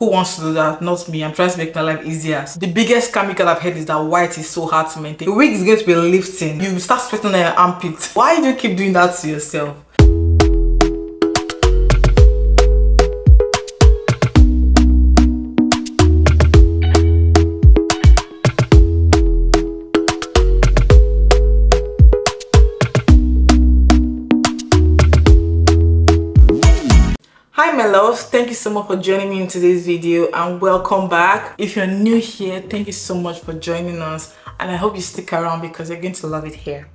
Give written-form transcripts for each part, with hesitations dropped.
Who wants to do that? Not me. I'm trying to make my life easier. So the biggest chemical I've heard is that white is so hard to maintain. The wig is going to be lifting. You start sweating on your armpits. Why do you keep doing that to yourself? Hi my loves, thank you so much for joining me in today's video and welcome back. If you're new here, thank you so much for joining us and I hope you stick around because you're going to love it here.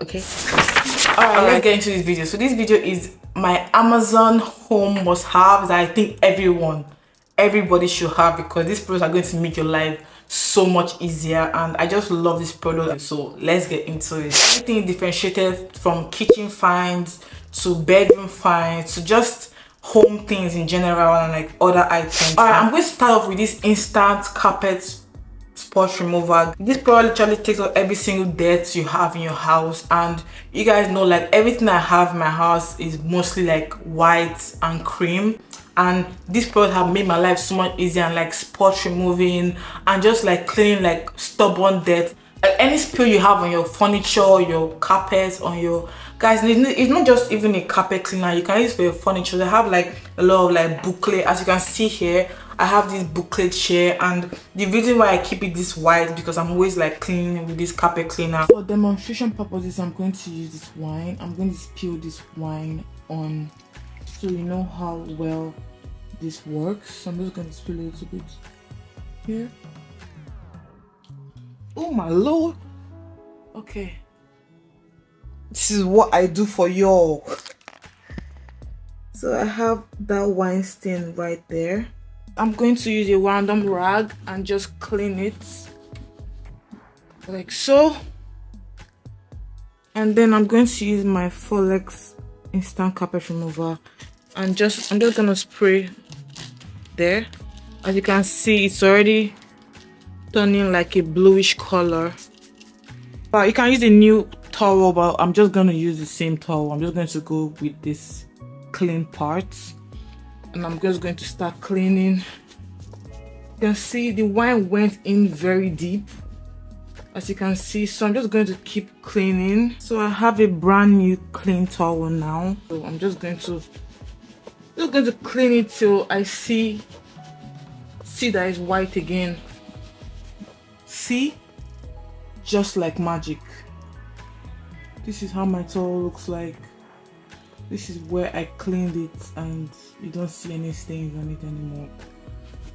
Okay? Alright, let's get into this video. So this video is my Amazon home must-haves that I think everybody should have because these products are going to make your life so much easier and I just love this product. So let's get into it. Everything differentiated from kitchen finds to bedroom finds to just home things in general and like other items. Alright, I'm going to start off with this instant carpet spot remover. This product literally takes off every single dirt you have in your house, and you guys know like everything I have in my house is mostly like white and cream, and this product have made my life so much easier and like spot removing and just like cleaning like stubborn dirt. Like any spill you have on your furniture, your carpets, on your guys, it's not just even a carpet cleaner. You can use it for your furniture. They have like a lot of like booklet. As you can see here, I have this booklet chair, and the reason why I keep it this white because I'm always like cleaning with this carpet cleaner. For demonstration purposes, I'm going to use this wine. I'm going to spill this wine on, so you know how well this works. I'm just going to spill a little bit here. Oh my lord. Okay, this is what I do for y'all. So I have that wine stain right there. I'm going to use a random rag and just clean it like so, and then I'm going to use my Folex instant carpet remover and I'm just gonna spray there. As you can see, it's already turning like a bluish color, but you can use a new towel, but I'm just going to use the same towel. I'm just going to go with this clean part and I'm just going to start cleaning. You can see the wine went in very deep, as you can see, so I'm just going to keep cleaning. So I have a brand new clean towel now, so I'm just going to clean it till I see that it's white again. See, just like magic. This is how my towel looks like. This is where I cleaned it and you don't see any stains on it anymore.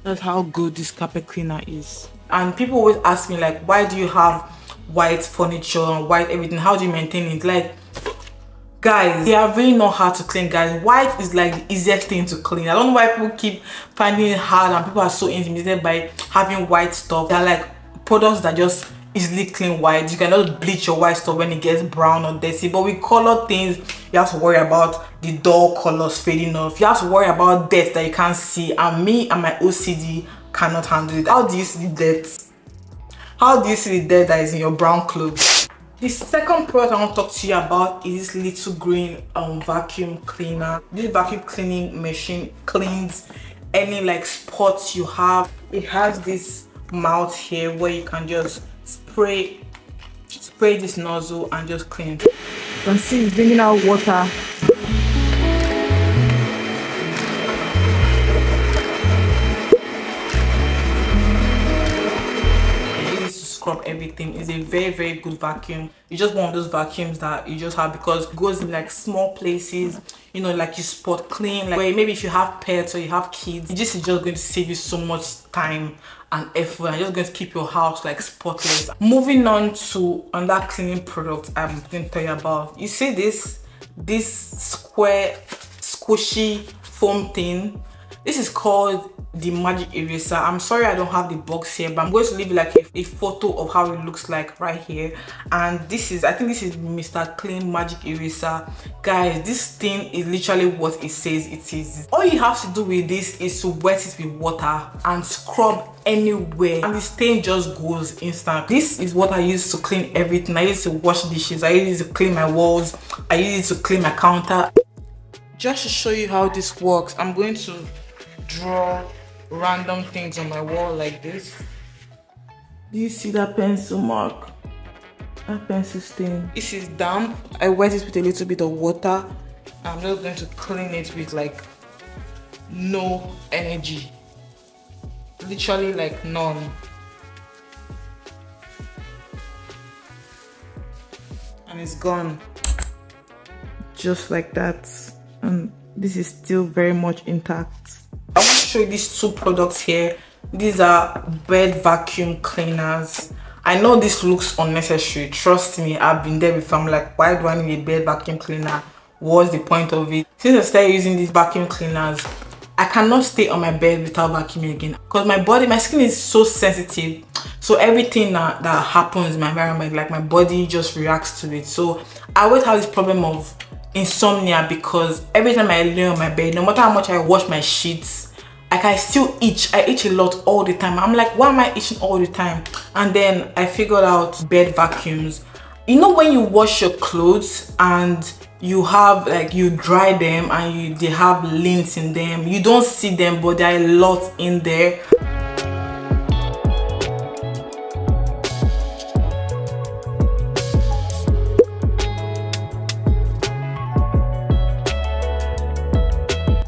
That's how good this carpet cleaner is. And people always ask me like, why do you have white furniture and white everything? How do you maintain it? Like guys, they are really not hard to clean, guys. White is like the easiest thing to clean. I don't know why people keep finding it hard and people are so intimidated by having white stuff. They're like products that just easily clean white. You cannot bleach your white stuff when it gets brown or dirty, but with color things you have to worry about the dull colors fading off. You have to worry about dirt that you can't see, and me and my OCD cannot handle it. How do you see the dirt? How do you see the dirt that is in your brown clothes? The second product I want to talk to you about is this little green vacuum cleaner. This vacuum cleaning machine cleans any like spots you have. It has this mouth here where you can just spray this nozzle and just clean. You can see it's bringing out water. It is to scrub everything. It's a very very good vacuum. It's just one of those vacuums that you just have because it goes in like small places, you know, like you spot clean, like maybe if you have pets or you have kids. This is just going to save you so much time and effort. I'm just going to keep your house like spotless. Moving on to another cleaning product I'm going to tell you about. You see this square squishy foam thing? This is called the magic eraser. I'm sorry I don't have the box here, but I'm going to leave like a photo of how it looks like right here. And I think this is Mr Clean magic eraser. Guys, this thing is literally what it says it is. All you have to do with this is to wet it with water and scrub anywhere, and the stain just goes instant. This is what I use to clean everything. I use it to wash dishes, I use it to clean my walls, I use it to clean my counter. Just to show you how this works, I'm going to draw random things on my wall like this. Do you see that pencil mark? That pencil stain. This is damp. I wet it with a little bit of water. I'm just going to clean it with like no energy. Literally like none. And it's gone. Just like that. And this is still very much intact. I want to show you these two products here. These are bed vacuum cleaners. I know this looks unnecessary. Trust me, I've been there before. I'm like, why do I need a bed vacuum cleaner? What's the point of it? Since I started using these vacuum cleaners, I cannot stay on my bed without vacuuming again, because my body, my skin is so sensitive. So everything that happens in my environment, like my body just reacts to it. So I always have this problem of insomnia, because every time I lay on my bed, no matter how much I wash my sheets, like I still itch. I itch a lot all the time. I'm like, why am I itching all the time? And then I figured out bed vacuums. You know, when you wash your clothes and you have like, you dry them and they have lint in them, you don't see them, but there are a lot in there.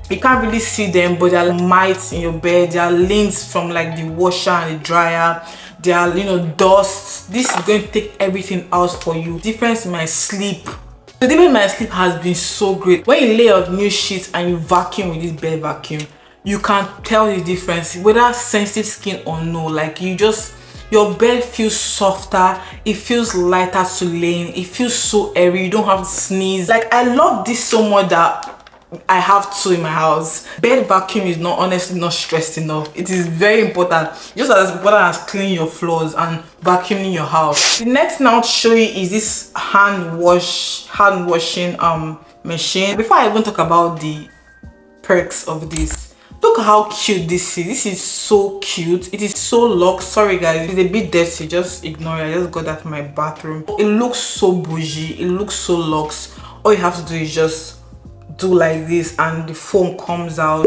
You can't really see them, but there are mites in your bed, there are links from like the washer and the dryer, there are, you know, dust. This is going to take everything out for you. Difference in my sleep. The difference in my sleep has been so great. When you lay out new sheets and you vacuum with this bed vacuum, you can tell the difference, whether sensitive skin or no. Like you just, your bed feels softer, it feels lighter to lay in, it feels so airy, you don't have to sneeze. Like I love this so much that I have two in my house. Bed vacuum is not, honestly, not stressed enough. It is very important. Just as important as cleaning your floors and vacuuming your house. The next thing I'll show you is this hand washing machine. Before I even talk about the perks of this, look how cute this is. This is so cute. It is so locked. Sorry guys, it's a bit dirty. Just ignore it. I just got that from my bathroom. It looks so bougie. It looks so luxe. All you have to do is just do like this and the foam comes out.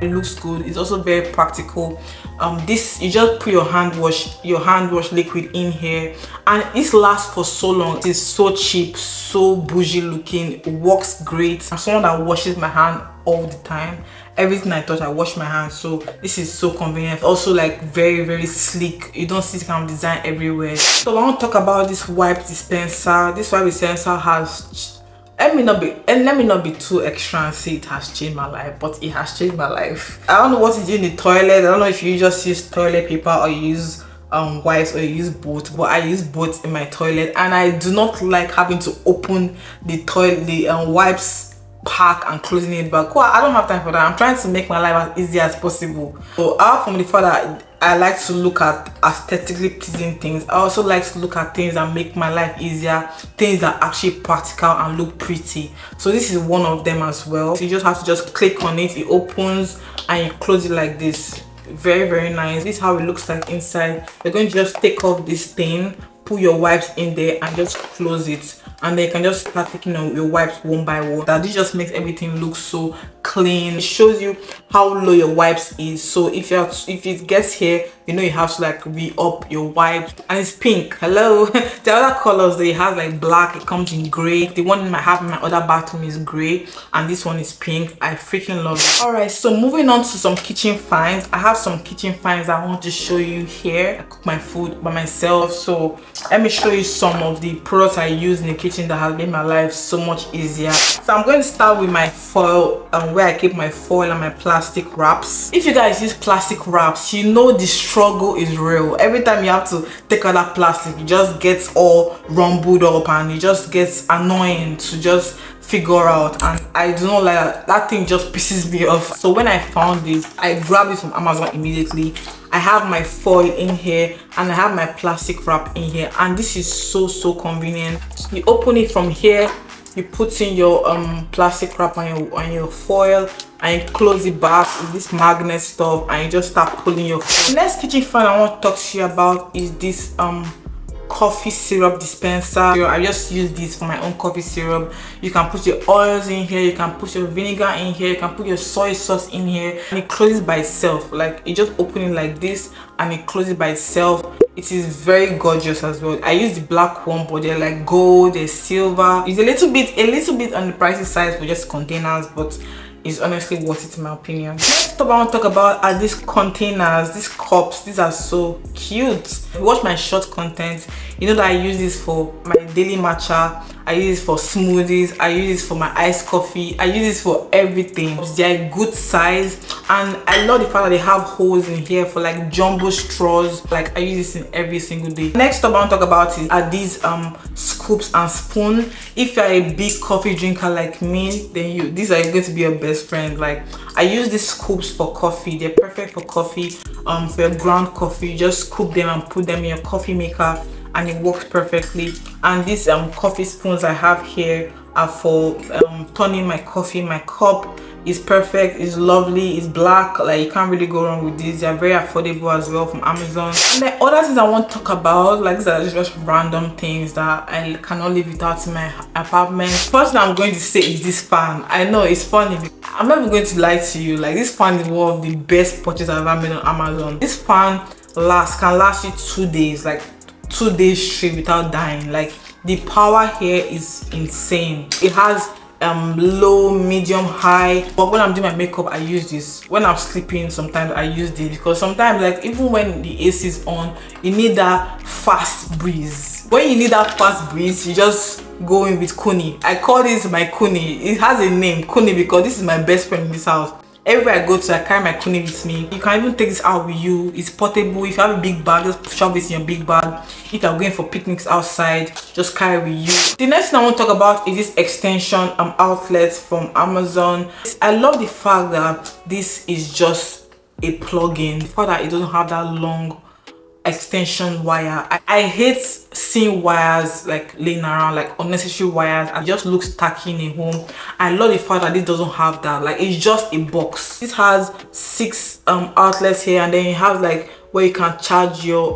It looks good. It's also very practical. This, you just put your hand wash liquid in here and it lasts for so long. It's so cheap, so bougie looking. It works great. I'm someone that washes my hand all the time. Everything I touch, I wash my hands, so this is so convenient. Also like very sleek. You don't see this kind of design everywhere. So I want to talk about this wipe dispenser. This wipe dispenser has, let me not be too extra and say it has changed my life, but it has changed my life. I don't know what is in the toilet. I don't know if you just use toilet paper or you use wipes or you use both, but I use both in my toilet, and I do not like having to open the toilet, the wipes pack and closing it back. Well, I don't have time for that. I'm trying to make my life as easy as possible. So apart from the fact that I like to look at aesthetically pleasing things, I also like to look at things that make my life easier, things that are actually practical and look pretty. So this is one of them as well. So you just have to just click on it, it opens and you close it like this. Very nice. This is how it looks like inside. You're going to just take off this thing, put your wipes in there and just close it, and then you can just start taking your wipes one by one. That this just makes everything look so clean. It shows you how low your wipes is, so if it gets here, you know you have to like re-up your wipes. And it's pink. Hello. The other colors that it has, like black, it comes in gray. The one I have in my other bathroom is gray, and this one is pink. I freaking love it. All right, so moving on to some kitchen finds. I have some kitchen finds I want to show you here. I cook my food by myself, so let me show you some of the products I use in the kitchen that has made my life so much easier. So I'm going to start with my foil, and where I keep my foil and my plastic wraps. If you guys use plastic wraps, you know the struggle is real. Every time you have to take out that plastic, it just gets all rumbled up and it just gets annoying to just figure out, and I do not like that. That thing just pisses me off. So when I found this, I grabbed it from Amazon immediately. I have my foil in here and I have my plastic wrap in here, and this is so convenient. You open it from here, you put in your plastic wrap and your foil, and you close it back with this magnet stuff and you just start pulling your foil. The next kitchen find I want to talk to you about is this coffee syrup dispenser. I just use this for my own coffee syrup. You can put your oils in here, you can put your vinegar in here, you can put your soy sauce in here, and it closes by itself. Like, you just open it like this and it closes by itself. It is very gorgeous as well. I use the black one, but they're like gold, they're silver. It's a little bit on the pricey side for just containers, but it's honestly worth it in my opinion. Next stuff I want to talk about are these containers, these cups. These are so cute. If you watch my short content, you know that I use this for my daily matcha, I use this for smoothies, I use this for my iced coffee, I use this for everything. They're good size, and I love the fact that they have holes in here for like jumbo straws. Like, I use this in every single day. Next up I want to talk about are these scoops and spoon. If you're a big coffee drinker like me, then these are going to be your best friend. Like, I use these scoops for coffee. They're perfect for coffee, for your ground coffee. You just scoop them and put them in your coffee maker and it works perfectly. And these coffee spoons I have here are for turning my coffee. My cup is perfect, it's lovely, it's black. Like, you can't really go wrong with these. They're very affordable as well from Amazon. And the other things I want to talk about, like, these are just random things that I cannot live without in my apartment. First thing I'm going to say is this fan. I know it's funny, I'm not even going to lie to you, like, this fan is one of the best purchases I've ever made on Amazon. This fan can last you 2 days, like 2 days straight without dying. Like, the power here is insane. It has low, medium, high. But when I'm doing my makeup, I use this. When I'm sleeping, sometimes I use this, because sometimes, like, even when the AC is on, you need that fast breeze. When you need that fast breeze, you just go in with Koonie. I call this my Koonie. It has a name, Koonie, because this is my best friend in this house. Everywhere I go to, I carry my Koonie with me. You can even take this out with you. It's portable. If you have a big bag, just shove this in your big bag. If you're going for picnics outside, just carry it with you. The next thing I want to talk about is this extension outlets from Amazon. I love the fact that this is just a plug-in. The fact that it doesn't have that long extension wire. I hate seeing wires like laying around, like unnecessary wires. It just looks tacky in a home. I love the fact that this doesn't have that. Like, it's just a box. This has 6 outlets here, and then it has like where you can charge your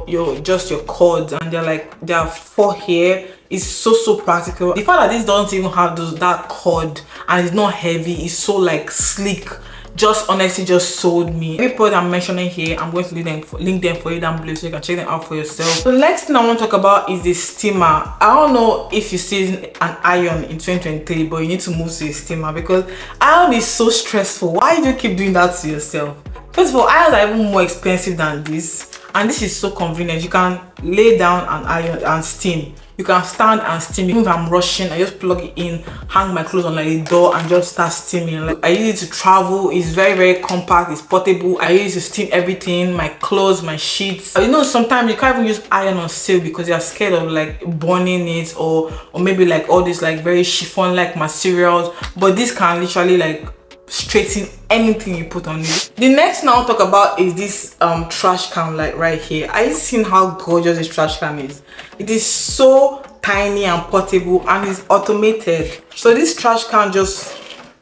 cords, and there are 4 here. It's so practical. The fact that this doesn't even have that cord, and it's not heavy, it's so like sleek. Just honestly just sold me. Every product I'm mentioning here, I'm going to link them for you down below so you can check them out for yourself. The next thing I want to talk about is the steamer. I don't know if you see an iron in 2023, but you need to move to a steamer, because iron is so stressful. Why do you keep doing that to yourself? First of all, irons are even more expensive than this, and this is so convenient. You can lay down and iron and steam. You can stand and steam. Even if I'm rushing, I just plug it in, hang my clothes on like a door, and just start steaming. Like, I use it to travel. It's very compact. It's portable. I use it to steam everything, my clothes, my sheets. You know, sometimes you can't even use iron on sale because you are scared of like burning it, or maybe like all these like very chiffon like materials. But this can literally like straighten anything you put on it. The next thing I'll talk about is this trash can, like right here. I've seen how gorgeous this trash can is. It is so tiny and portable, and it's automated. So this trash can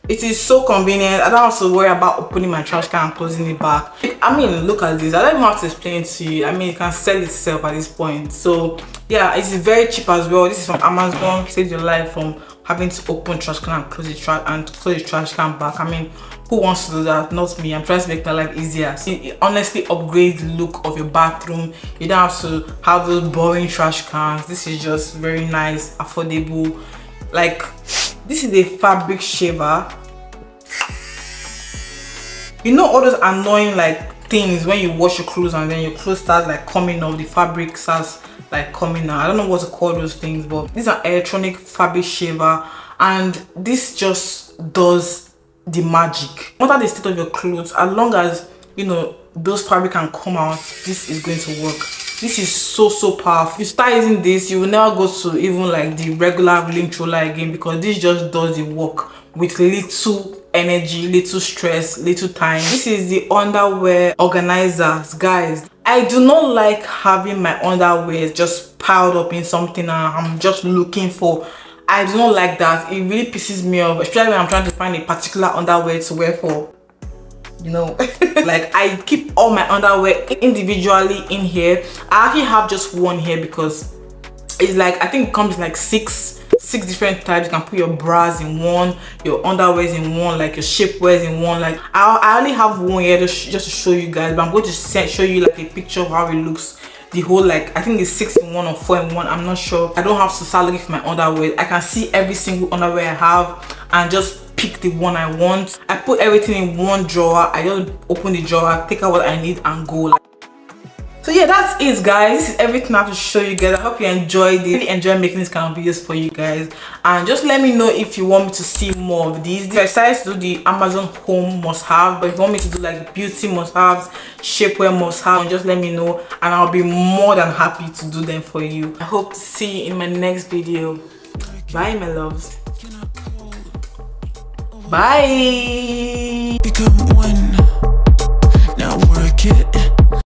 it is so convenient. I don't have to worry about opening my trash can and closing it back. I mean, look at this. I don't even have to explain it to you. I mean, it can sell itself at this point. So yeah, it's very cheap as well. This is from Amazon. Save your life from having to open trash can and close the trash can back. I mean, who wants to do that? Not me. I'm trying to make my life easier. It honestly upgrades the look of your bathroom. You don't have to have those boring trash cans. This is just very nice, affordable. Like, this is a fabric shaver. You know all those annoying like things when you wash your clothes and then your clothes start like coming off, the fabric starts like coming out. I don't know what to call those things, but this is an electronic fabric shaver, and this just does the magic. No matter the state of your clothes, as long as you know those fabric can come out, this is going to work. This is so powerful. If you start using this, you will never go to even like the regular rolling troller again, because this just does the work with little energy, little stress, little time. This is the underwear organizers, guys. I do not like having my underwear just piled up in something and I'm just looking for. I do not like that. It really pisses me off, especially when I'm trying to find a particular underwear to wear for, you know. Like, I keep all my underwear individually in here. I actually have just one here because It's like, I think it comes like six different types. You can put your bras in one, your underwears in one, like your shapewears in one. Like I only have one here just to show you guys, but I'm going to show you like a picture of how it looks. The whole, like, I think it's 6 in 1 or 4 in 1, I'm not sure. I don't have to start looking for my underwear. I can see every single underwear I have and just pick the one I want. I put everything in one drawer. I just open the drawer, take out what I need and go. Like, so yeah, that's it guys. This is everything I have to show you guys. I hope you enjoyed it. I really enjoy making these kind of videos for you guys, and just let me know if you want me to see more of these. I decided to do the Amazon home must have, but if you want me to do like beauty must haves, shapewear must have, just let me know and I'll be more than happy to do them for you. I hope to see you in my next video. Bye my loves. Bye. Become one. Now work it.